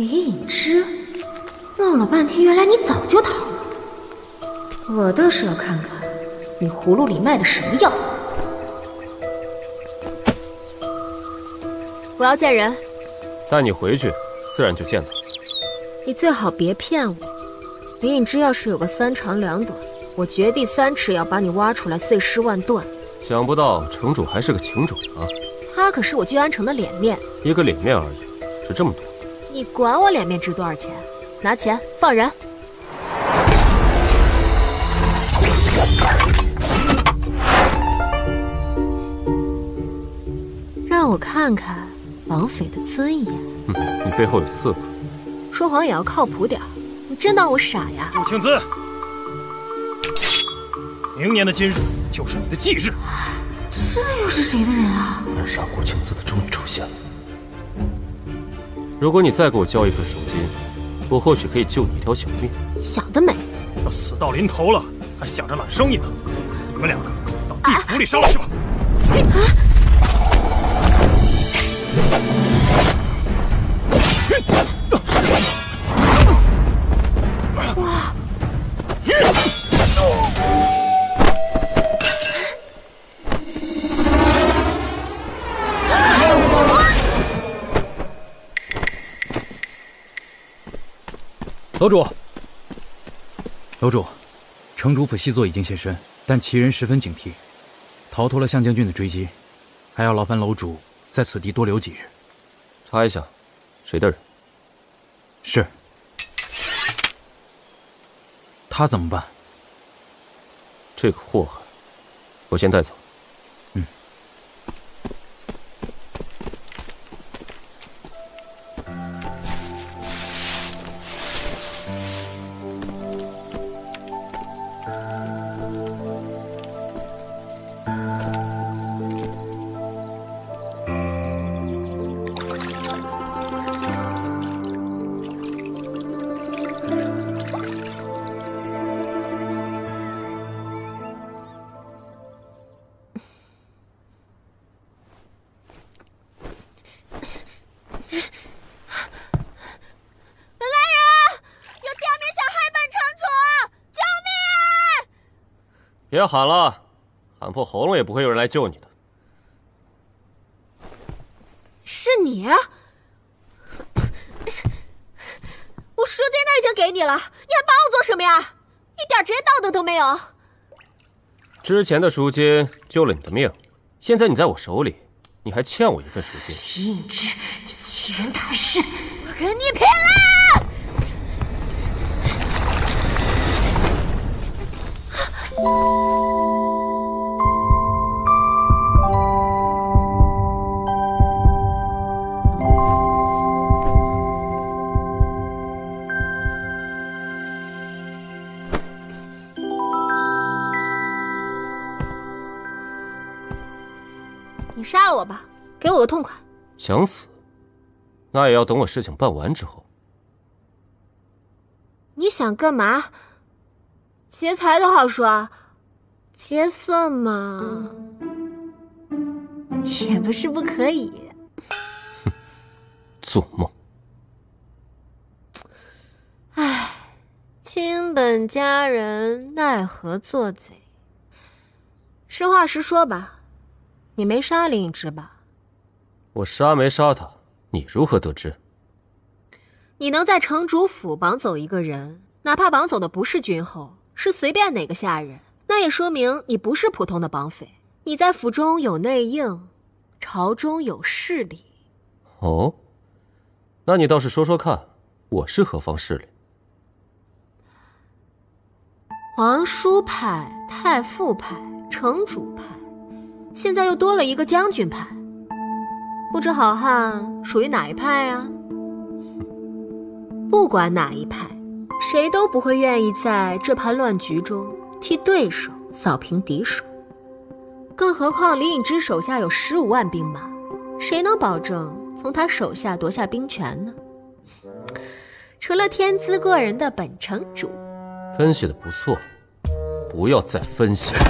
李隐之，闹了半天，原来你早就逃了。我倒是要看看你葫芦里卖的什么药。我要见人。带你回去，自然就见了。你最好别骗我。李隐之要是有个三长两短，我掘地三尺要把你挖出来碎尸万段。想不到城主还是个情种啊！他可是我聚安城的脸面。一个脸面而已，值这么多？你管我脸面值多少钱？拿钱放人！ 让我看看绑匪的尊严。你背后有刺吧？说谎也要靠谱点儿。你真当我傻呀？杜清姿，明年的今日就是你的忌日。这又是谁的人啊？暗杀顾清姿的终于出现了。如果你再给我交一份赎金，我或许可以救你一条小命。想得美！都死到临头了，还想着揽生意呢？你们两个到地府里烧了去吧！啊 哇！楼主，楼主，城主府细作已经现身，但其人十分警惕，逃脱了向将军的追击，还要劳烦楼主在此地多留几日。 查一下，谁的人？是。他怎么办？这个祸害，我先带走。嗯。别喊了，喊破喉咙也不会有人来救你的。是你！我赎金都已经给你了，你还帮我做什么呀？一点职业道德都没有。之前的赎金救了你的命，现在你在我手里，你还欠我一份赎金。李隐之，你欺人太甚！我跟你拼了！ 你杀了我吧，给我个痛快！想死，那也要等我事情办完之后。你想干嘛？ 劫财都好说，劫色嘛，也不是不可以。哼，做梦！唉，亲本佳人奈何做贼。实话实说吧，你没杀李隐之吧？我杀没杀他，你如何得知？你能在城主府绑走一个人，哪怕绑走的不是君侯。 是随便哪个下人，那也说明你不是普通的绑匪，你在府中有内应，朝中有势力。哦，那你倒是说说看，我是何方势力？皇叔派、太傅派、城主派，现在又多了一个将军派，不知好汉属于哪一派啊？不管哪一派。 谁都不会愿意在这盘乱局中替对手扫平敌手，更何况李隐之手下有15万兵马，谁能保证从他手下夺下兵权呢？除了天资过人的本城主，分析的不错，不要再分析了。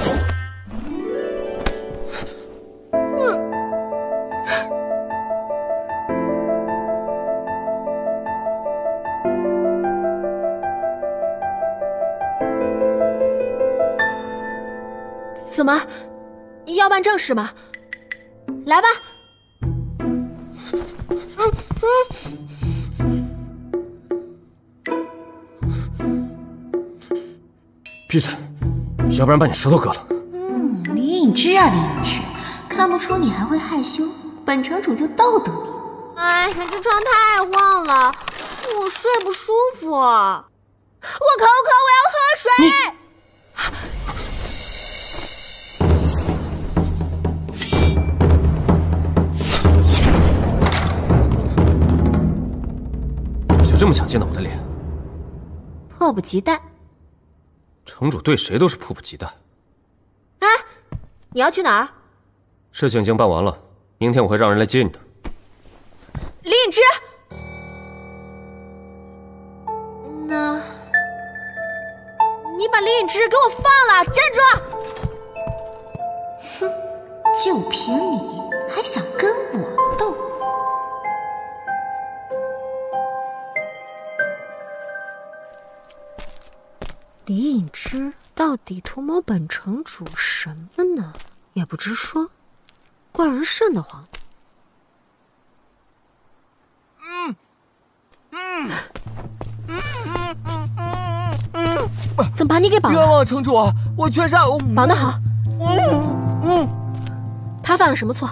怎么，要办正事吗？来吧。闭嘴，要不然把你舌头割了。嗯，李隐之啊，李隐之，看不出你还会害羞，本城主就逗逗你。哎，这床太晃了，我睡不舒服。我口渴，我要喝水。 就这么想见到我的脸？迫不及待。城主对谁都是迫不及待。哎，你要去哪儿？事情已经办完了，明天我会让人来接你的。李隐之，那…… 你把李隐之给我放了！站住！哼，就凭你还想跟我斗？李隐之到底图谋本城主什么呢？也不直说，怪人瘆得慌。怎么把你给绑了？冤枉城主，我确实绑得好。他犯了什么错？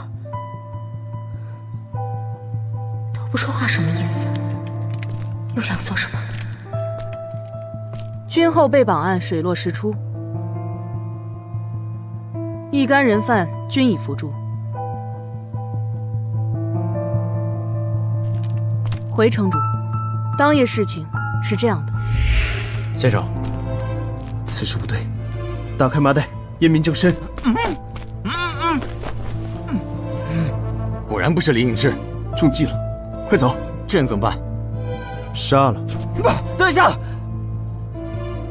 都不说话什么意思？又想做什么？君后被绑案水落石出，一干人犯均已伏诛。回城主，当夜事情是这样的。 先生，此事不对，打开麻袋，验明正身。果然不是林隐之，中计了，快走！这人怎么办？杀了！不，等一下，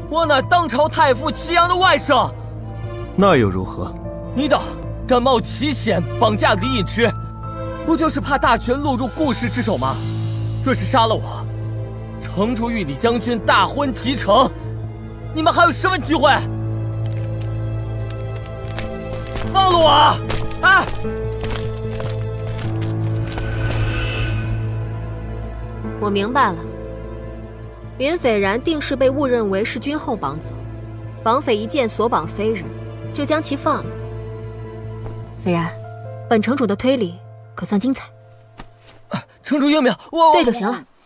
我乃当朝太傅祁阳的外甥，那又如何？你等敢冒奇险绑架李隐之，不就是怕大权落入顾氏之手吗？若是杀了我， 城主与李将军大婚即成，你们还有什么机会？放了我！啊！我明白了，林斐然定是被误认为是君后绑走，绑匪一见所绑非人，就将其放了。斐然，本城主的推理可算精彩。城主英明，我对就行了。